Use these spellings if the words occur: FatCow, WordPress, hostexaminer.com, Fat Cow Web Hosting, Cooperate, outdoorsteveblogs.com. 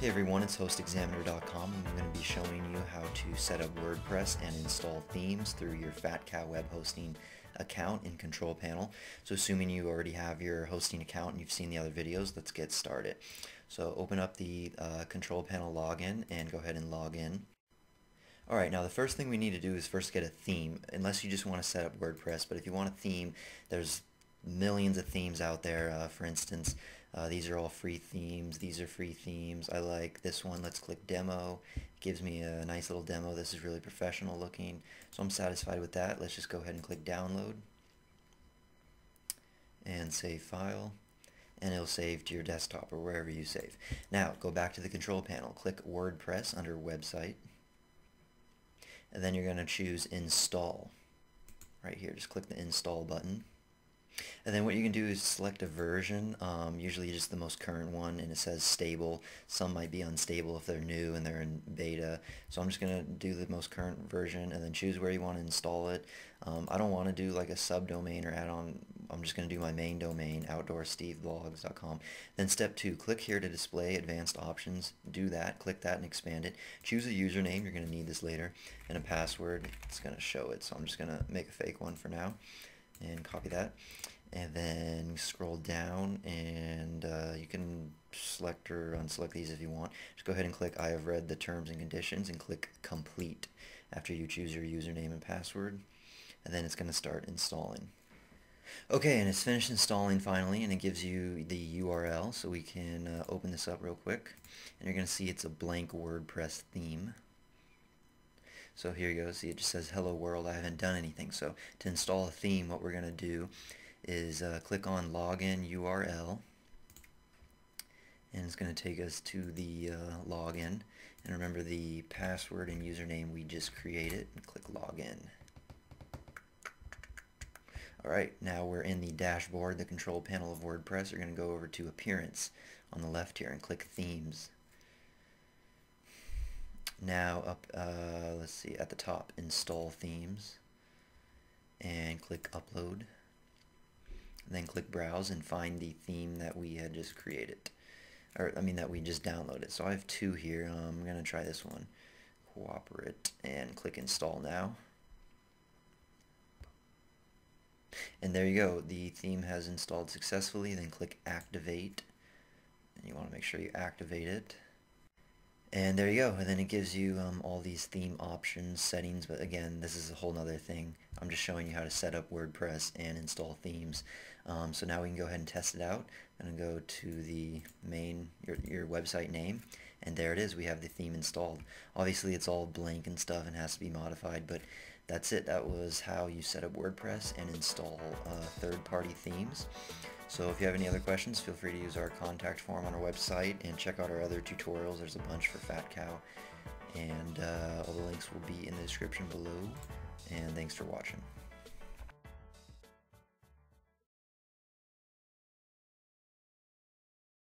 Hey everyone, it's hostexaminer.com and I'm going to be showing you how to set up WordPress and install themes through your Fat Cow Web Hosting account in Control Panel. So assuming you already have your hosting account and you've seen the other videos, let's get started. So open up the Control Panel login and go ahead and log in. Alright, now the first thing we need to do is first get a theme, unless you just want to set up WordPress. But if you want a theme, there's millions of themes out there. For instance, these are all free themes. These are free themes. I like this one. Let's click demo. It gives me a nice little demo. This is really professional looking, so I'm satisfied with that. Let's just go ahead and click download and save file, and it'll save to your desktop or wherever you save. Now go back to the Control Panel, click WordPress under website, and then you're going to choose install right here. Just click the install button. And then what you can do is select a version, usually just the most current one, and it says stable. Some might be unstable if they're new and they're in beta. So I'm just going to do the most current version and then choose where you want to install it. I don't want to do like a subdomain or add-on. I'm just going to do my main domain, outdoorsteveblogs.com. Then step 2, click here to display advanced options. Do that, click that and expand it. Choose a username, you're going to need this later, and a password. It's going to show it, so I'm just going to make a fake one for now. And copy that, and then scroll down, and you can select or unselect these if you want. Just go ahead and click I have read the terms and conditions and click complete after you choose your username and password, and then it's going to start installing. Okay, and it's finished installing finally, and it gives you the URL, so we can open this up real quick, and you're going to see it's a blank WordPress theme. So here you go, see it just says hello world, I haven't done anything. So to install a theme, what we're going to do is click on login URL, and it's going to take us to the login, and remember the password and username we just created, and click login. Alright, now we're in the dashboard, the Control Panel of WordPress. We're going to go over to appearance on the left here and click themes. Now up, let's see, at the top, install themes, and click upload, and then click browse and find the theme that we had just created, or I mean that we just downloaded. So I have 2 here. I'm gonna try this one, Cooperate, and click install now. And there you go, the theme has installed successfully. Then click activate, and you want to make sure you activate it. And there you go, and then it gives you all these theme options, settings, but again, this is a whole nother thing. I'm just showing you how to set up WordPress and install themes. So now we can go ahead and test it out. I'm gonna go to the main, your website name, and there it is, we have the theme installed. Obviously it's all blank and stuff and has to be modified, but that's it. That was how you set up WordPress and install third-party themes. So if you have any other questions, feel free to use our contact form on our website and check out our other tutorials. There's a bunch for Fat Cow, and all the links will be in the description below. And thanks for watching.